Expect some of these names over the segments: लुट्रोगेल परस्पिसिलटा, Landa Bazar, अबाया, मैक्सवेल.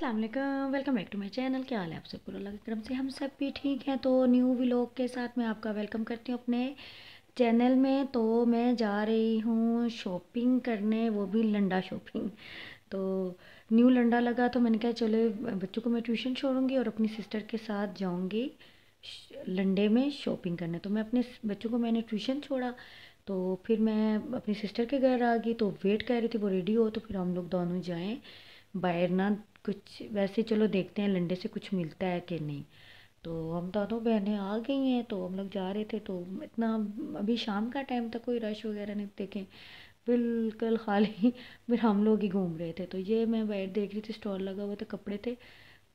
अस्सलाम वालेकुम, welcome back to my channel. क्या हाल है आप सबको? अल्लाह के करम से हम सब भी ठीक हैं। तो न्यू व्लॉग के साथ मैं आपका वेलकम करती हूँ अपने चैनल में। तो मैं जा रही हूँ शॉपिंग करने, वो भी लंडा शॉपिंग। तो न्यू लंडा लगा तो मैंने कहा चलो बच्चों को मैं ट्यूशन छोड़ूंगी और अपनी सिस्टर के साथ जाऊँगी लंडे में शॉपिंग करने। तो मैं अपने बच्चों को मैंने ट्यूशन छोड़ा, तो फिर मैं अपनी सिस्टर के घर आ गई। तो वेट कर रही थी वो रेडी हो, तो फिर हम लोग दोनों जाएं बाहर ना, कुछ वैसे चलो देखते हैं लंडे से कुछ मिलता है कि नहीं। तो हम दोनों बहनें आ गई हैं, तो हम लोग जा रहे थे। तो इतना अभी शाम का टाइम था, कोई रश वगैरह नहीं, देखें बिल्कुल खाली, फिर हम लोग ही घूम रहे थे। तो ये मैं बाहर देख रही थी, स्टॉल लगा हुआ था, कपड़े थे,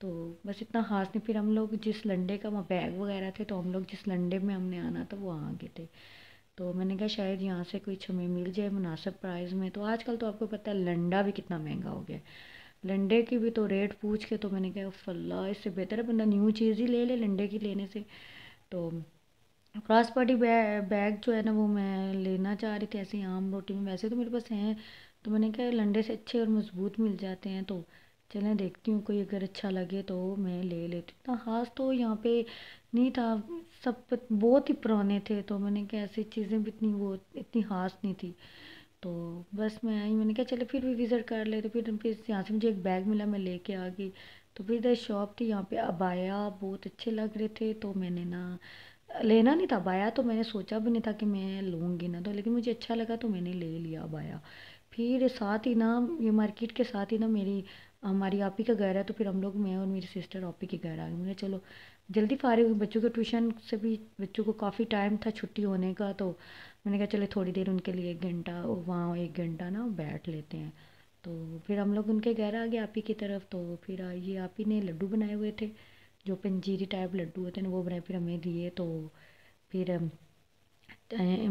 तो बस इतना खास नहीं। फिर हम लोग जिस लंडे का वहाँ बैग वगैरह थे, तो हम लोग जिस लंडे में हमने आना था वो आ गए थे। तो मैंने कहा शायद यहाँ से कुछ हमें मिल जाए मुनासिब प्राइस में। तो आजकल तो आपको पता है लंडा भी कितना महंगा हो गया, लंडे की भी तो रेट पूछ के। तो मैंने कहा फल्ला, इससे बेहतर है बंदा न्यू चीज़ ही ले ले लंडे की लेने से। तो क्रॉस पार्टी बैग जो है ना, वो मैं लेना चाह रही थी ऐसे आम रोटी में, वैसे तो मेरे पास हैं। तो मैंने कहा लंडे से अच्छे और मजबूत मिल जाते हैं, तो चलें देखती हूँ कोई अगर अच्छा लगे तो मैं ले लेती। इतना खास तो यहाँ पे नहीं था, सब बहुत ही पुराने थे। तो मैंने कहा ऐसी चीज़ें भी इतनी वो इतनी खास नहीं थी। तो बस मैं आई, मैंने कहा चले फिर भी विज़िट कर ले। तो फिर यहाँ से मुझे एक बैग मिला, मैं लेके आ गई। तो फिर इधर शॉप थी, यहाँ पे अबाया बहुत अच्छे लग रहे थे। तो मैंने ना लेना नहीं था अबाया, तो मैंने सोचा भी नहीं था कि मैं लूँगी ना, तो लेकिन मुझे अच्छा लगा तो मैंने ले लिया अबाया। फिर साथ ही ना ये मार्केट के साथ ही ना हमारी आपी का घर है। तो फिर हम लोग, मैं और मेरी सिस्टर आपी के घर आ गई। मैंने चलो जल्दी फारिग, बच्चों के ट्यूशन से भी बच्चों को काफ़ी टाइम था छुट्टी होने का। तो मैंने कहा चलो थोड़ी देर उनके लिए 1 घंटा वहाँ 1 घंटा ना बैठ लेते हैं। तो फिर हम लोग उनके घर आ गए आपी की तरफ। तो फिर ये आपी ने लड्डू बनाए हुए थे, जो पंजीरी टाइप लड्डू होते हैं वो बनाए, फिर हमें दिए। तो फिर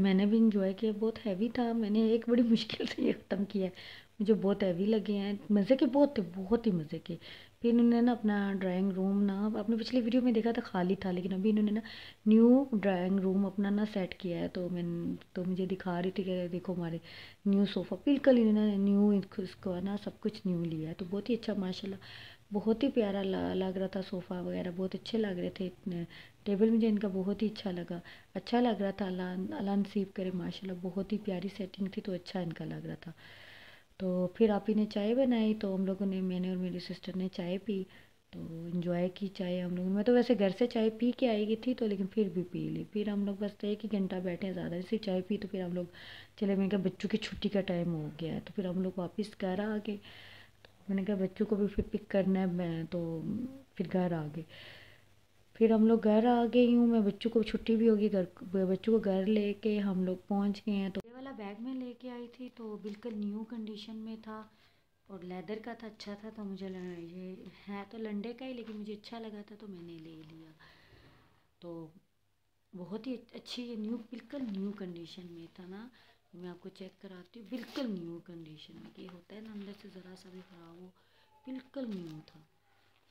मैंने भी इंजॉय किया, बहुत हैवी था। मैंने एक बड़ी मुश्किल से ये ख़त्म किया है, मुझे बहुत हैवी लगे हैं, मज़े के बहुत थे, बहुत ही मज़े के। फिर इन्होंने ना अपना ड्राइंग रूम ना, आपने पिछली वीडियो में देखा था खाली था, लेकिन अभी इन्होंने ना न्यू ड्राइंग रूम अपना ना सेट किया है। तो मैं मुझे दिखा रही थी कि देखो हमारे न्यू सोफ़ा, बिल्कुल इन्होंने न्यू, इसको ना सब कुछ न्यू लिया है। तो बहुत ही अच्छा माशाल्लाह, बहुत ही प्यारा लग रहा था, सोफ़ा वगैरह बहुत अच्छे लग रहे थे। इतने टेबल मुझे इनका बहुत ही अच्छा लग रहा था। अल्लाह नसीब करे माशाल्लाह, बहुत ही प्यारी सेटिंग थी, तो अच्छा इनका लग रहा था। तो फिर आप ही ने चाय बनाई, तो हम लोगों ने, मैंने और मेरी सिस्टर ने चाय पी, तो इन्जॉय की चाय हम लोग। मैं तो वैसे घर से चाय पी के आई थी, तो लेकिन फिर भी पी ली। फिर हम लोग बस 1 घंटा बैठे, ज़्यादा जैसे चाय पी। तो फिर हम लोग चले, मैंने कहा बच्चों की छुट्टी का टाइम हो गया है, तो फिर हम लोग वापस घर आ गए। मैंने कहा बच्चों को भी फिर पिक करना है, मैं तो फिर घर आ गई। फिर हम लोग घर आ गए हूँ मैं, बच्चों को छुट्टी भी होगी, घर बच्चों को घर लेके हम लोग पहुँच गए हैं। तो ये वाला बैग मैं लेके आई थी, तो बिल्कुल न्यू कंडीशन में था और लेदर का था, अच्छा था। तो मुझे ये है तो लंडे का ही, लेकिन मुझे अच्छा लगा था तो मैंने ले लिया। तो बहुत ही अच्छी ये न्यू, बिल्कुल न्यू कंडीशन में था ना, मैं आपको चेक कराती हूँ। बिल्कुल न्यू कंडीशन में, ये होता है ना अंदर से ज़रा सा भी ख़राब हो, बिल्कुल न्यू था।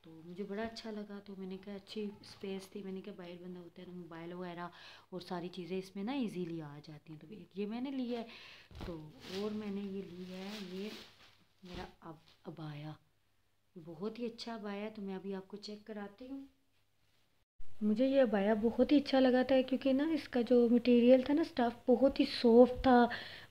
तो मुझे बड़ा अच्छा लगा। तो मैंने कहा अच्छी स्पेस थी, मैंने कहा बाहर बंदा होता है ना, मोबाइल वगैरह और सारी चीज़ें इसमें ना इजीली आ जाती हैं। तो ये मैंने लिया है। तो और मैंने ये लिया है, ये मेरा अबाया, बहुत ही अच्छा अबाया। तो मैं अभी आपको चेक कराती हूँ। मुझे ये अबाया बहुत ही अच्छा लगा था, क्योंकि ना इसका जो मटेरियल था ना स्टफ़, बहुत ही सॉफ्ट था,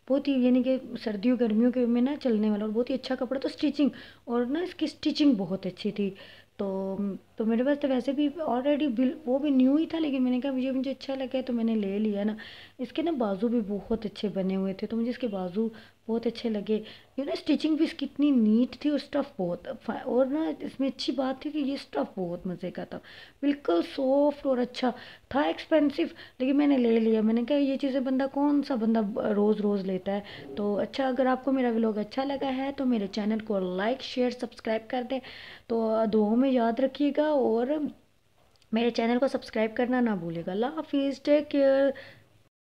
बहुत ही यानी कि सर्दियों गर्मियों के में ना चलने वाला, और बहुत ही अच्छा कपड़ा। तो स्टिचिंग और ना इसकी स्टिचिंग बहुत अच्छी थी। तो मेरे पास तो वैसे भी ऑलरेडी वो भी न्यू ही था, लेकिन मैंने कहा मुझे अच्छा लगा तो मैंने ले लिया ना। इसके ना बाजू भी बहुत अच्छे बने हुए थे, तो मुझे इसके बाजू बहुत अच्छे लगे। यू ना स्टिचिंग भी इसकी इतनी नीट थी और स्टफ़ बहुत, और ना इसमें अच्छी बात थी कि ये स्टफ़ बहुत मज़े का था, बिल्कुल सॉफ्ट और अच्छा था। एक्सपेंसिव, लेकिन मैंने ले लिया। मैंने कहा ये चीज़ें बंदा, कौन सा बंदा रोज़ रोज़ लेता है। तो अच्छा, अगर आपको मेरा व्लॉग अच्छा लगा है तो मेरे चैनल को लाइक शेयर सब्सक्राइब कर दें। तो दुआओं में याद रखिएगा और मेरे चैनल को सब्सक्राइब करना ना भूलिएगा। अल्लाह हाफिज़, टेक केयर।